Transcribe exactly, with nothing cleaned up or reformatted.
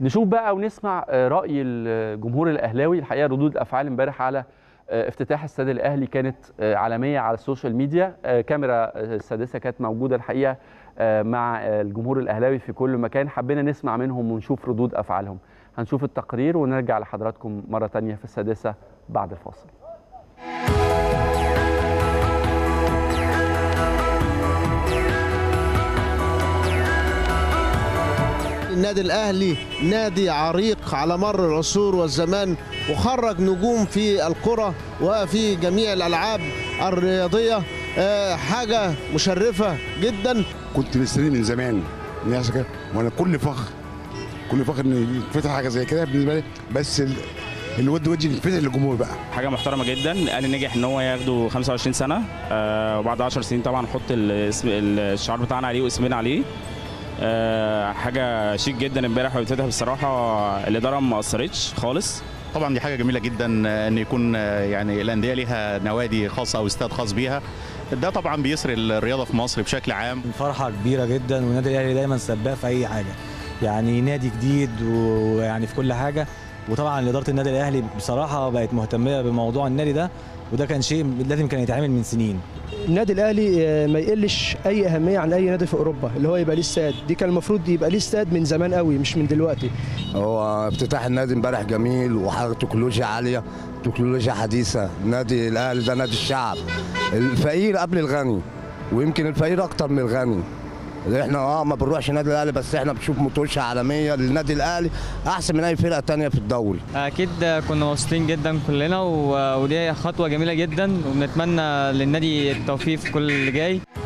نشوف بقى ونسمع رأي الجمهور الأهلاوي. الحقيقة ردود أفعال امبارح على افتتاح استاد الأهلي كانت عالمية على السوشيال ميديا. كاميرا السادسة كانت موجودة الحقيقة مع الجمهور الأهلاوي في كل مكان. حبينا نسمع منهم ونشوف ردود أفعالهم. هنشوف التقرير ونرجع لحضراتكم مرة تانية في السادسة بعد الفاصل. النادي الأهلي نادي عريق على مر العصور والزمان، وخرج نجوم في الكرة وفي جميع الألعاب الرياضية، حاجة مشرفة جدا. كنت مستني من زمان إن يحصل كده، وأنا كل فخر كل فخر إن يتفتح حاجة زي كده بالنسبة لي، بس الود وجه يتفتح للجمهور بقى. حاجة محترمة جدا، الأهلي نجح إن هو ياخده خمسة وعشرين سنة، وبعد عشر سنين طبعا نحط الشعار بتاعنا عليه واسمنا عليه. أه حاجه شيك جدا امبارح وبيتفتح. بصراحه الاداره ما قصرتش خالص. طبعا دي حاجه جميله جدا ان يكون يعني الانديه ليها نوادي خاصه او استاد خاص بيها، ده طبعا بيسر الرياضه في مصر بشكل عام. فرحه كبيره جدا، والنادي الاهلي دايما سباق في اي حاجه، يعني نادي جديد ويعني في كل حاجه. وطبعا اداره النادي الاهلي بصراحه بقت مهتمه بموضوع النادي ده، وده كان شيء لازم كان يتعمل من سنين. النادي الاهلي ما يقلش اي اهميه عن اي نادي في اوروبا، اللي هو يبقى ليه استاد، دي كان المفروض يبقى ليه استاد من زمان قوي مش من دلوقتي. هو افتتاح النادي امبارح جميل، وحاجه تكنولوجيا عاليه، تكنولوجيا حديثه. النادي الاهلي ده نادي الشعب، الفقير قبل الغني، ويمكن الفقير اكتر من الغني. احنا اه ما بنروحش النادي الاهلي، بس احنا بنشوف متوشه عالميه للنادي الاهلي احسن من اي فرقه ثانيه في الدوري. اكيد كنا مبسوطين جدا كلنا، ودي خطوه جميله جدا، وبنتمنى للنادي التوفيق في كل اللي جاي.